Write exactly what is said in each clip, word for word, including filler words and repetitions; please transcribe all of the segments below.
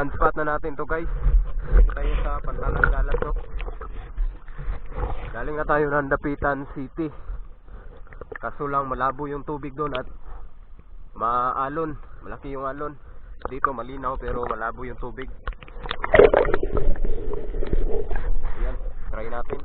Gun spot na natin to guys. Dito tayo sa Pantalan Galatok. Galing na tayo ng Dapitan City. Kaso lang malabo yung tubig doon at maalon, malaki yung alon. Dito malinaw pero malabo yung tubig. Ayan, try natin.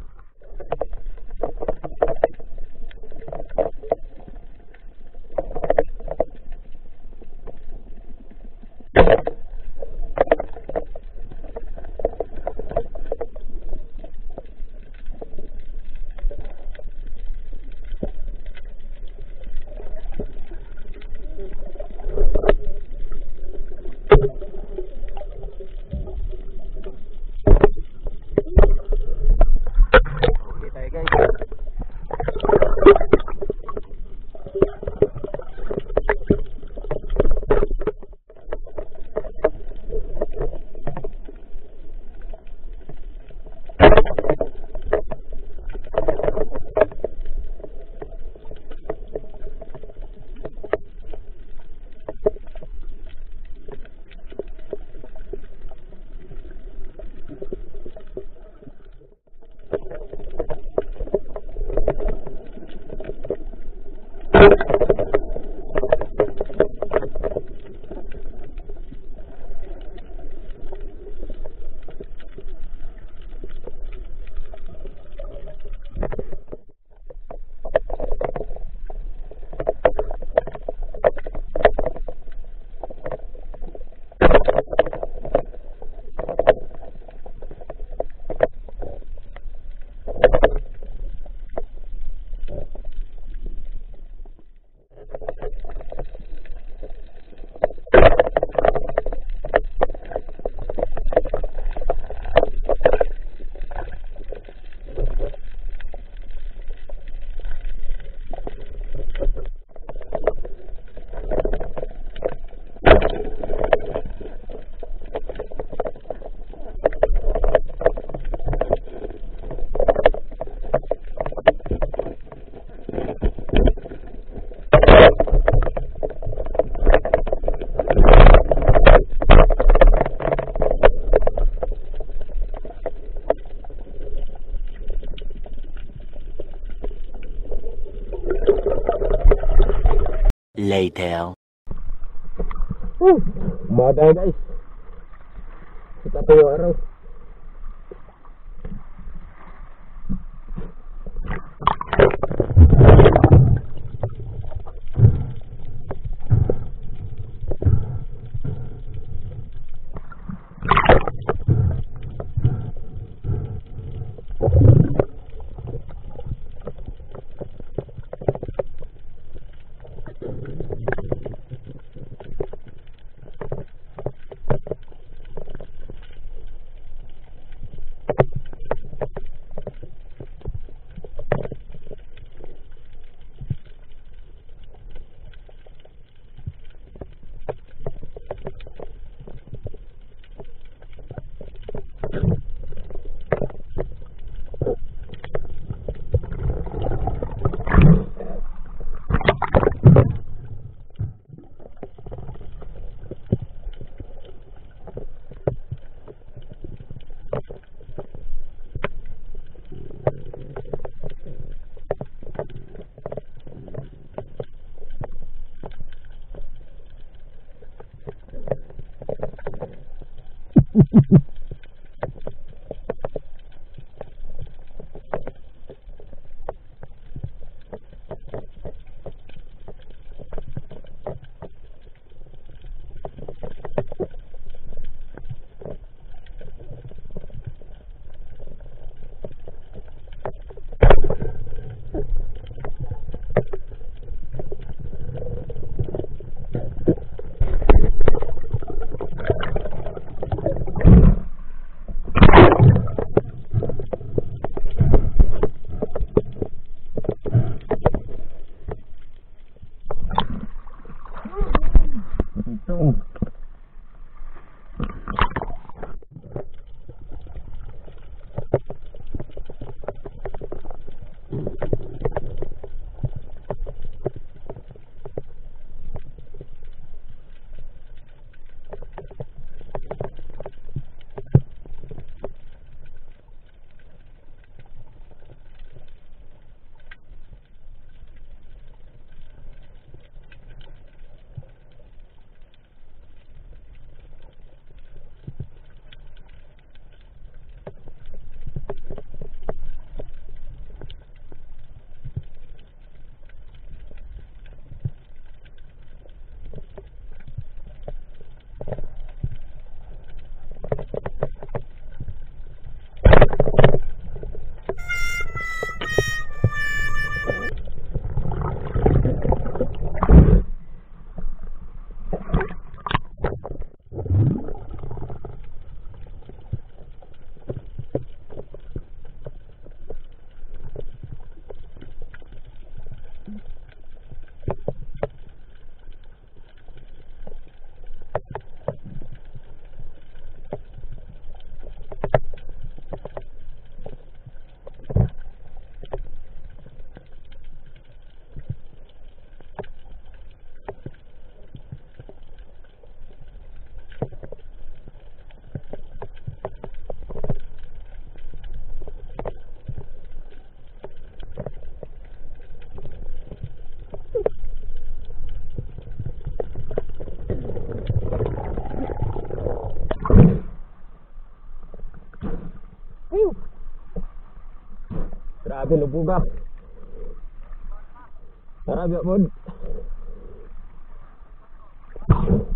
Later. Uh, Mada guys. Kita tayo araw. Grabe lubugap. Grabe mod.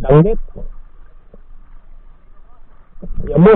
Dangit. Ya mo.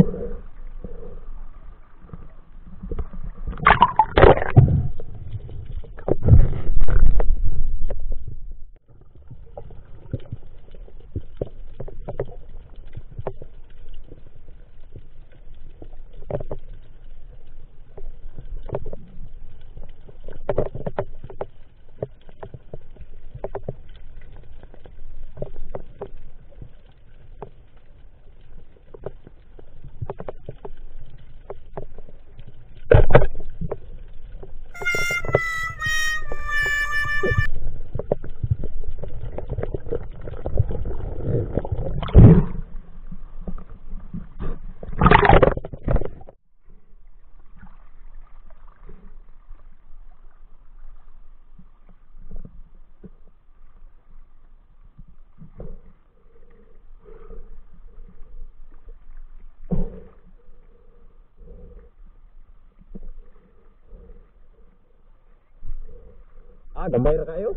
Ah, gabay na kayo.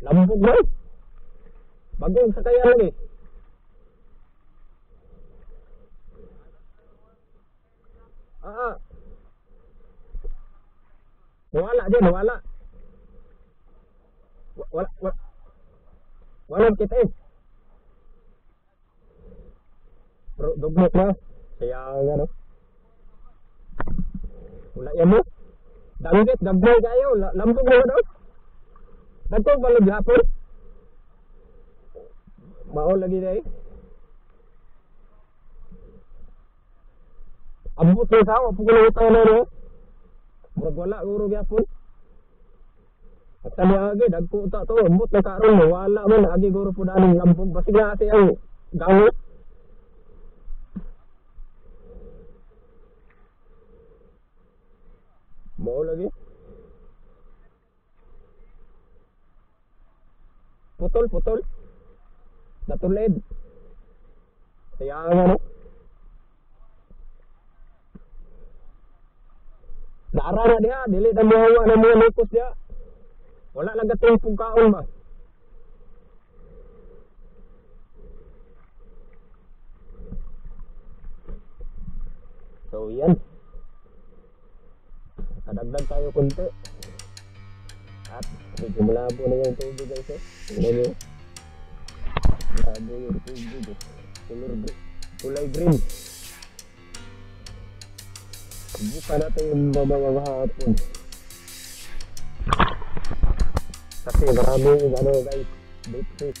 Lambog na. Bagong sakayan eh. Ah, ah. Nawala din, nawala. Wala, wala. Walang kita eh. Pero dugnok na. Kaya ano. Wala yan mo. Danggit, gabay kayo. Lambog na daw. Betul kalau dihapus mau lagi deh abu tuh tahu apa kalau kita nanya bergolak guru dihapus katanya lagi dan aku tak tahu abu tuh karung wala pun lagi guru pudani lampung pasti nggak sih yang ganggu mau lagi putol-putol natulid kaya nga no naara na diha dili na muhawa na mga lukos diha wala lang gating pungkaon ba so yan kadagdag tayo konti at medyo malabo na yung tubig guys eh ini ada yang tujuh telur mulai green bukan atau yang bawa-bawa apapun tapi berani ada guys big fish